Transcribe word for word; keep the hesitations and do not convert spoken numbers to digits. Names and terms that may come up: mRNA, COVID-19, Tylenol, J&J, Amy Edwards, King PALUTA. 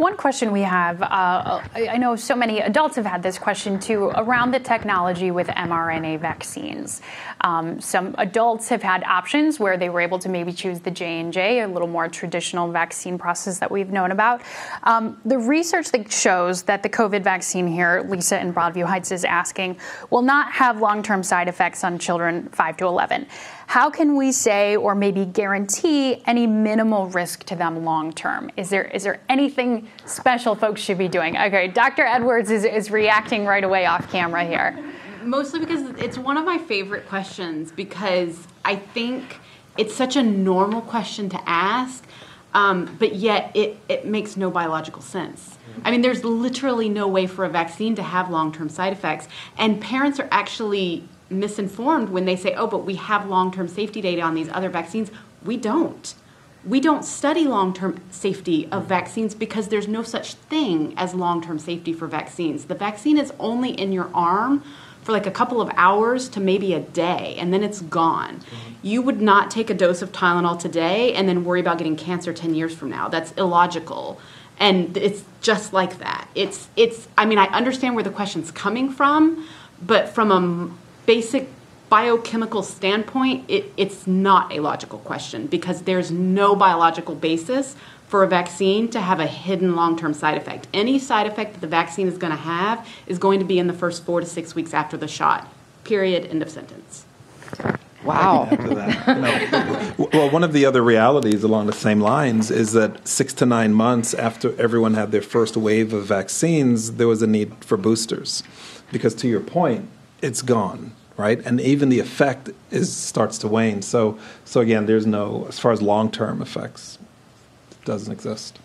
One question we have, uh, I know so many adults have had this question too, around the technology with mRNA vaccines. Um, some adults have had options where they were able to maybe choose the J and J, a little more traditional vaccine process that we've known about. Um, the research that shows that the COVID vaccine here, Lisa in Broadview Heights is asking, will not have long-term side effects on children five to eleven. How can we say or maybe guarantee any minimal risk to them long term? Is there is there anything special folks should be doing? Okay, Doctor Edwards is, is reacting right away off camera here. Mostly because it's one of my favorite questions, because I think it's such a normal question to ask, um, but yet it, it makes no biological sense. I mean, there's literally no way for a vaccine to have long-term side effects, and parents are actually misinformed when they say, oh, but we have long-term safety data on these other vaccines. We don't. We don't study long-term safety of vaccines because there's no such thing as long-term safety for vaccines. The vaccine is only in your arm for like a couple of hours to maybe a day, and then it's gone. Mm-hmm. You would not take a dose of Tylenol today and then worry about getting cancer ten years from now. That's illogical. And it's just like that. It's, it's, I mean, I understand where the question's coming from, but from a basic biochemical standpoint, it, it's not a logical question because there's no biological basis for a vaccine to have a hidden long-term side effect. Any side effect that the vaccine is going to have is going to be in the first four to six weeks after the shot. Period. End of sentence. Wow. After that, no. Well, one of the other realities along the same lines is that six to nine months after everyone had their first wave of vaccines, there was a need for boosters because, to your point, it's gone. Right, and even the effect is starts to wane. So, so again, there's no, as far as long-term effects, it doesn't exist.